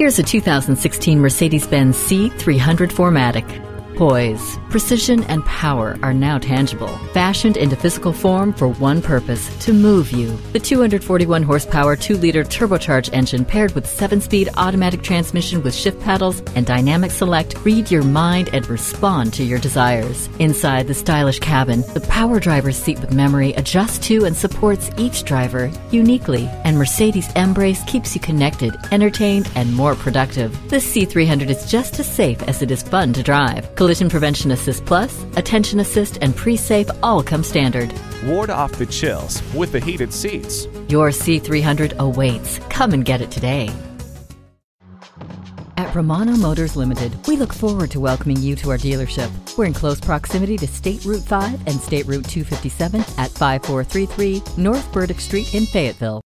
Here's a 2016 Mercedes-Benz C300 4MATIC. Poise, precision, and power are now tangible, fashioned into physical form for one purpose, to move you. The 241-horsepower 2-liter turbocharged engine paired with 7-speed automatic transmission with shift paddles and dynamic select read your mind and respond to your desires. Inside the stylish cabin, the power driver's seat with memory adjusts to and supports each driver uniquely, and Mercedes Embrace keeps you connected, entertained, and more productive. This C300 is just as safe as it is fun to drive. Collision Prevention Assist Plus, Attention Assist, and Pre-Safe all come standard. Ward off the chills with the heated seats. Your C300 awaits. Come and get it today. At Romano Motors Limited, we look forward to welcoming you to our dealership. We're in close proximity to State Route 5 and State Route 257 at 5433 North Burdick Street in Fayetteville.